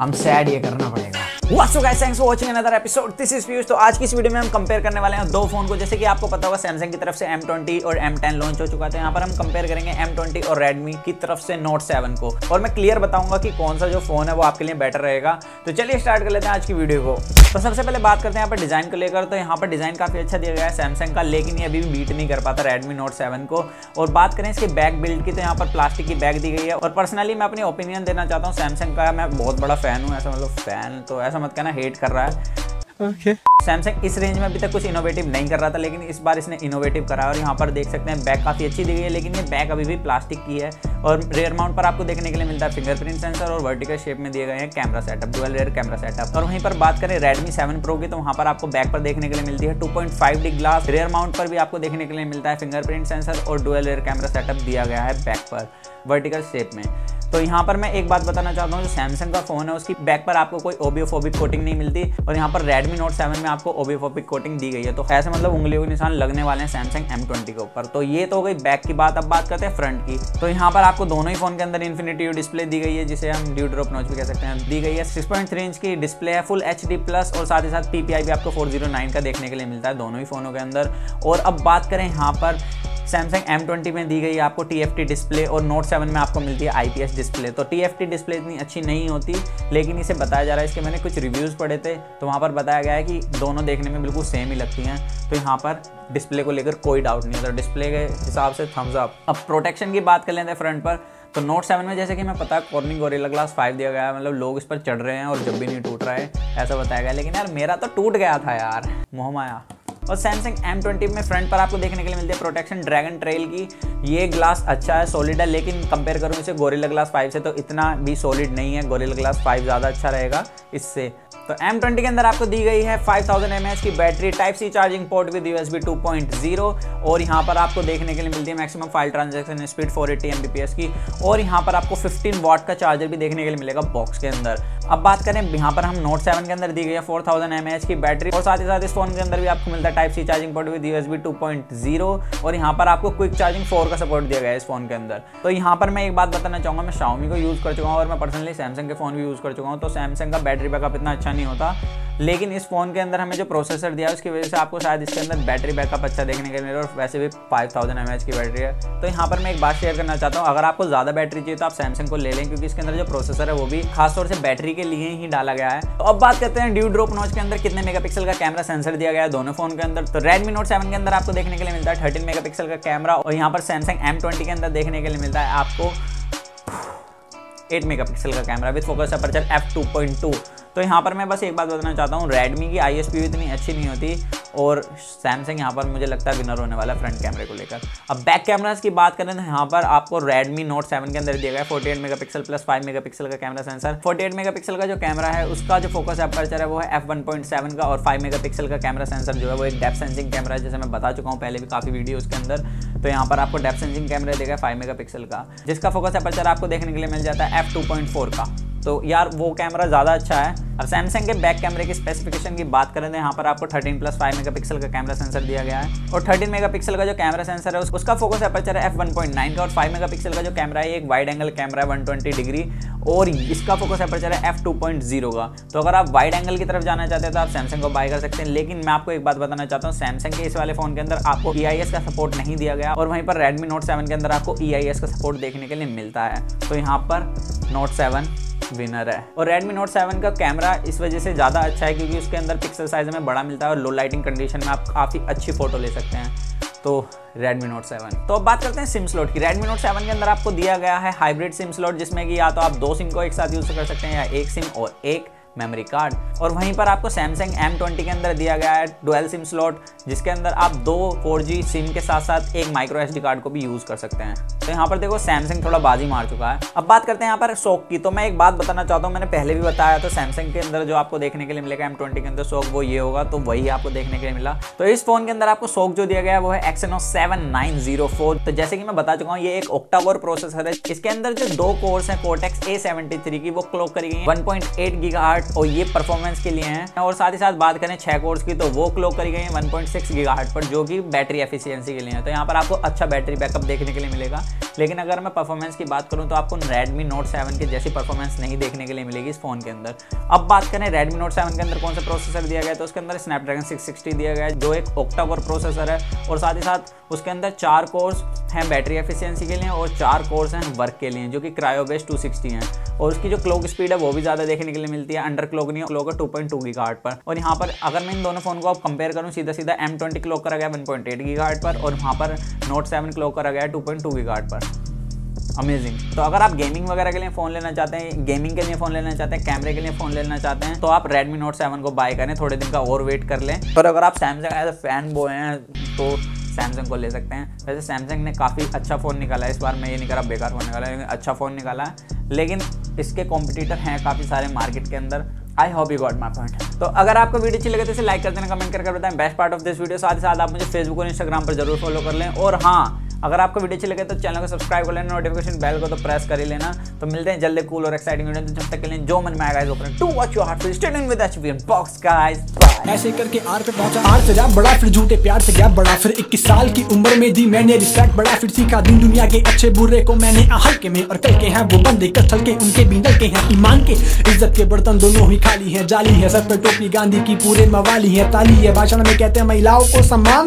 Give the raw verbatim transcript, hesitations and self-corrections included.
I'm sad ये करना पड़ेगा। What's up guys, thanks for watching another episode. This is Piyush. तो आज की इस वीडियो में हम कंपेयर करने वाले हैं दो फोन को। जैसे कि आपको पता होगा सैमसंग की तरफ से M ट्वेंटी और M टेन लॉन्च हो चुका था। यहाँ पर हम कंपेयर करेंगे M ट्वेंटी और Redmi की तरफ से Note सेवन को, और मैं क्लियर बताऊंगा कि कौन सा जो फोन है वो आपके लिए बेटर रहेगा। तो चलिए स्टार्ट कर लेते हैं आज की वीडियो को। तो सबसे पहले बात करते हैं यहाँ पर डिजाइन को लेकर। तो यहाँ पर डिजाइन काफी अच्छा दिया गया है सैमसंग का, लेकिन ये अभी भी बीट नहीं कर पाता Redmi Note सेवन को। और बात करें इसके बैक बिल्ड की, तो यहाँ पर प्लास्टिक की बैक दी गई है। और पर्सनली मैं अपनी ओपिनियन देना चाहता हूँ, सैमसंग का मैं बहुत बड़ा फैन हूँ। ऐसा मतलब फैन तो ऐसा मत कहना हेट कर रहा है। Okay. सैमसंग इस रेंज में अभी तक कुछ इनोवेटिव नहीं कर रहा था, लेकिन इस बार इसने इनोवेटिव करा। और यहाँ पर देख सकते हैं बैक काफ़ी अच्छी दी गई है, लेकिन ये बैक अभी भी प्लास्टिक की है। और रेयर माउंट पर आपको देखने के लिए मिलता है फिंगरप्रिंट सेंसर, और वर्टिकल शेप में दिए गए हैं camera setup, dual rear camera setup. और वहीं पर बात करें Redmi सेवन Pro की, तो वहाँ पर आपको बैक पर देखने के लिए मिलती है two point five D glass. Rear mount पर भी आपको देखने के लिए मिलता है फिंगरप्रिंट सेंसर और डुअल रेयर कैमरा सेटअप दिया गया है बैक पर वर्टिकल शेप में। तो यहाँ पर मैं एक बात बताना चाहता हूँ, जो सैमसंग का फ़ोन है उसकी बैक पर आपको कोई ओबियोफोबिक कोटिंग नहीं मिलती। और यहाँ पर Redmi Note सेवन में आपको ओबियोफोबिक कोटिंग दी गई है। तो ऐसे मतलब उंगलियों के निशान लगने वाले हैं सैमसंग M ट्वेंटी के ऊपर। तो ये तो हो गई बैक की बात। अब बात करते हैं फ्रंट की। तो यहाँ पर आपको दोनों ही फोन के अंदर इन्फिनिटी यू डिस्प्ले दी गई है, जिसे हम ड्यू ड्रॉप नॉच भी कह सकते हैं, दी गई है। सिक्स पॉइंट थ्री इंच की डिस्प्ले है, फुल एच डी प्लस, और साथ ही साथ पी पी आई भी आपको फोर जीरो नाइन का देखने के लिए मिलता है दोनों ही फ़ोनों के अंदर। और अब बात करें यहाँ पर सैमसंग M ट्वेंटी में दी गई आपको T F T डिस्प्ले, और Note सेवन में आपको मिलती है I P S डिस्प्ले। तो T F T डिस्प्ले इतनी अच्छी नहीं होती, लेकिन इसे बताया जा रहा है, इसके मैंने कुछ रिव्यूज़ पढ़े थे तो वहाँ पर बताया गया है कि दोनों देखने में बिल्कुल सेम ही लगती हैं। तो यहाँ पर डिस्प्ले को लेकर कोई डाउट नहीं है, तो डिस्प्ले के हिसाब से थम्स अप। अब प्रोटेक्शन की बात कर लेते हैं फ्रंट पर। तो Note सेवन में जैसे कि मैं पता है कॉर्निंग गोरिल्ला ग्लास फाइव दिया गया है, मतलब लोग इस पर चढ़ रहे हैं और जब भी नहीं टूट रहा है ऐसा बताया गया, लेकिन यार मेरा तो टूट गया था यार, मोहमाया। और सैमसंग M ट्वेंटी में फ्रंट पर आपको देखने के लिए मिलती है प्रोटेक्शन ड्रैगन ट्रेल की। ये ग्लास अच्छा है, सॉलिड है, लेकिन कंपेयर करूँ इसे गोरिल्ला ग्लास फाइव से तो इतना भी सॉलिड नहीं है। गोरिल्ला ग्लास फाइव ज़्यादा अच्छा रहेगा इससे। तो M ट्वेंटी के अंदर आपको दी गई है five thousand M A H की battery, type C charging port with U S B two point zero, और यहाँ पर आपको देखने के लिए मिलती है maximum file transaction speed four eighty M B P S की। और यहाँ पर आपको फिफ्टीन वाट का चार्जर भी देखने के लिए मिलेगा बॉक्स के अंदर। अब बात करें यहाँ पर हम Note सेवन के अंदर दी गई है four thousand M A H की बैटरी, और साथ ही साथ इस फोन के अंदर भी आपको मिलता है type C charging port with U S B two point zero, और यहाँ पर आपको क्विक चार्जिंग फोर का सपोर्ट दिया गया है इस फोन के अंदर। तो यहाँ पर मैं एक बात बताना चाहूँगा, मैं Xiaomi को यूज़ कर चुका हूँ और मैं पर्सनली सैमसंग के फ़ोन भी यूज़ कर चुका हूँ। तो सैमसंग का बैटरी बैकअप इतना अच्छा नहीं होता, लेकिन इस फोन के अंदर हमें जो प्रोसेसर दिया है उसकी वजह से आपको शायद इसके अंदर बैटरी बैकअप अच्छा देखने के लिए, और वैसे भी five thousand M A H की बैटरी है। तो यहाँ पर मैं एक बात शेयर करना चाहता हूँ, अगर आपको ज़्यादा बैटरी चाहिए तो आप सैमसंग को ले लें, क्योंकि इसके अंदर जो प्रोसेसर है वो भी खासतौर से बैटरी के लिए ही डाला गया है। तो अब बात करते हैं ड्यू ड्रॉप नॉच के अंदर कितने मेगापिक्सल का कैमरा सेंसर दिया गया है दोनों फोन के अंदर। तो Redmi Note सेवन के अंदर आपको देखने के लिए मिलता है थर्टीन मेगापिक्सल का कैमरा, और यहाँ पर सैमसंग M ट्वेंटी के अंदर देखने के लिए मिलता है आपको एट मेगापिक्सल का camera with focus aperture F two point two. तो यहाँ पर मैं बस एक बात बताना चाहता हूँ, Redmi की आई एस पी इतनी अच्छी नहीं होती, और सैमसंग यहाँ पर मुझे लगता है विनर होने वाला फ्रंट कैमरे को लेकर। अब बैक कैमरास की बात करें तो यहाँ पर आपको Redmi Note सेवन के अंदर दिया गया है forty eight megapixel plus five megapixel का camera sensor. Forty eight megapixel का जो कैमरा है उसका जो फोकस अपर्चर है वो है एफ वन पॉइंट सेवन का, और फाइव मेगापिक्सल का कैमरा सेंसर जो है वो एक डेप्थ सेंसिंग कैमरा है, जैसे मैं बता चुका हूँ पहले भी काफ़ी वीडियो उसके अंदर। तो यहाँ पर आपको डेप्थ सेंसिंग कैमरा दिया गया है फाइव मेगापिक्सल का, जिसका फोकस अपर्चर आपको देखने के लिए मिल जाता है एफ टू पॉइंट फोर का। तो यार वो कैमरा ज़्यादा अच्छा है। अब सैमसंग के बैक कैमरे की स्पेसिफिकेशन की बात करें तो यहाँ पर आपको थर्टीन प्लस फाइव मेगापिक्सल का कैमरा सेंसर दिया गया है, और थर्टीन मेगापिक्सल का जो कैमरा सेंसर है उसका फोकस अपर्चर है एफ वन पॉइंट नाइन का, और फाइव मेगापिक्सल का जो कैमरा है एक वाइड एंगल कैमरा है वन ट्वेंटी डिग्री, और इसका फोकस अपर्चर है एफ टू पॉइंट ज़ीरो का। तो अगर आप वाइड एंगल की तरफ जाना चाहते हैं तो आप सैमसंग को बाय कर सकते हैं, लेकिन मैं आपको एक बात बताना चाहता हूँ, सैमसंग के इस वाले फ़ोन के अंदर आपको ई आई एस का सपोर्ट नहीं दिया गया, और वहीं पर Redmi Note सेवन के अंदर आपको ई आई एस का सपोर्ट देखने के लिए मिलता है। तो यहाँ पर Note सेवन विनर है। और Redmi Note सेवन का कैमरा इस वजह से ज़्यादा अच्छा है क्योंकि उसके अंदर पिक्सल साइज में बड़ा मिलता है, और लो लाइटिंग कंडीशन में आप काफ़ी अच्छी फ़ोटो ले सकते हैं। तो Redmi Note सेवन। तो अब बात करते हैं सिम स्लॉट की। Redmi Note सेवन के अंदर आपको दिया गया है हाइब्रिड सिम स्लॉट, जिसमें कि या तो आप दो सिम को एक साथ यूज़ कर सकते हैं, या एक सिम और एक मेमोरी कार्ड। और वहीं पर आपको सैमसंग M ट्वेंटी के अंदर दिया गया है डुअल सिम स्लॉट, जिसके अंदर आप दो फोर जी सिम के साथ साथ एक माइक्रोएसडी कार्ड को भी यूज़ कर सकते हैं। तो यहाँ पर देखो सैमसंग थोड़ा बाजी मार चुका है। अब बात करते हैं यहाँ पर शॉक की। तो मैं एक बात बताना चाहता हूँ, मैंने पहले भी बताया तो सैमसंग के अंदर जो आपको देखने के लिए मिलेगा M ट्वेंटी के अंदर शॉक वो ये होगा, तो वही आपको देखने के लिए मिला। तो इस फोन के अंदर आपको शॉक जो दिया गया है वो है Exynos seven nine zero four. तो जैसे कि मैं बता चुका हूँ ये एक ऑक्टा कोर प्रोसेसर है, इसके अंदर जो दो कोर्स हैं कोर्टेक्स ए सेवेंटी थ्री की वो क्लॉक करी गई है one point eight gigahertz gigahertz और ये परफॉर्मेंस के लिए हैं। और साथ ही साथ बात करें छह कोर्स की तो वो क्लॉक करी गई है वन पॉइंट सिक्स गीगाहर्ट्ज पर, जो कि बैटरी एफिशिएंसी के लिए है। तो यहाँ पर आपको अच्छा बैटरी बैकअप देखने के लिए मिलेगा। लेकिन अगर मैं परफॉर्मेंस की बात करूँ तो आपको रेडमी नोट सेवन की जैसी परफॉर्मेंस नहीं देखने के लिए मिलेगी इस फोन के अंदर। अब बात करें रेडमी नोट सेवन के अंदर कौन सा प्रोसेसर दिया गया तो उसके अंदर स्नैपड्रैगन सिक्स सिक्सटी दिया गया है, जो एक ऑक्टा कोर प्रोसेसर है। और साथ ही साथ उसके अंदर चार कोर्स हैं बैटरी एफिशिएंसी के लिए और चार कोर्स हैं वर्क के लिए, जो कि क्रायो बेस टू सिक्सटी हैं। और उसकी जो क्लॉक स्पीड है वो भी ज़्यादा देखने के लिए मिलती है, अंडर क्लॉक नहीं, क्लॉक है टू पॉइंट टू गीगाहर्ट्ज पर। और यहाँ पर अगर मैं इन दोनों फोन को आप कंपेयर करूँ, सीधा सीधा एम ट्वेंटी क्लॉक करा गया वन पॉइंट एट गीगाहर्ट्ज पर और वहाँ पर नोट सेवन क्लॉक करा गया टू पॉइंट टू गीगाहर्ट्ज पर। अमेजिंग। तो अगर आप गेमिंग वगैरह के लिए फ़ोन लेना चाहते हैं, गेमिंग के लिए फ़ोन लेना चाहते हैं, कैमरे के लिए फ़ोन लेना चाहते हैं तो आप रेडमी नोट सेवन को बाय करें, थोड़े दिन का और वेट कर लें। पर अगर आप Samsung as a fan boy हैं तो सैमसंग को ले सकते हैं। वैसे सैमसंग ने काफ़ी अच्छा फ़ोन निकाला है इस बार, मैं ये नहीं कह रहा बेकार होने वाला है, अच्छा फ़ोन निकाला है, लेकिन इसके कॉम्पिटिटर हैं काफ़ी सारे मार्केट के अंदर। I hope you got my point. तो अगर आपको वीडियो अच्छी लगे तो इसे लाइक कर देना, कमेंट करके बताएं best part of this video. साथ ही साथ आप मुझे फेसबुक और इंस्टाग्राम पर जरूर फॉलो कर लें। और हाँ, अगर आपको वीडियो अच्छी लगे तो चैनल को सब्सक्राइब कर लेना, नोटिफिकेशन बेल को तो प्रेस कर ही लेना। तो मिलते हैं जल्दी कूल और एक्साइटिंग वीडियो। तो जब तक के लिए जो मन में आएगा इसको करें। To watch your heart, stay tuned with HFV unbox guys. ऐसे करके आर पे पहुंचा, आर से जब बड़ा फिर झूठे प्यार से गैप बड़ा, फिर इक्कीस साल की उम्र में दी मैंने रिस्पेक्ट बड़ा, फिर सीखा दिन दुनिया के अच्छे बुरे को मैंने हल्के में। और कल के हैं वो बंदे कसल के, उनके बीनल के हैं ईमान के, इज्जत के बर्तन दोनों ही खाली है, जाली है सर पे टोपी गांधी की, पूरे मवाली है ताली है भाषण में कहते हैं महिलाओं को सम्मान।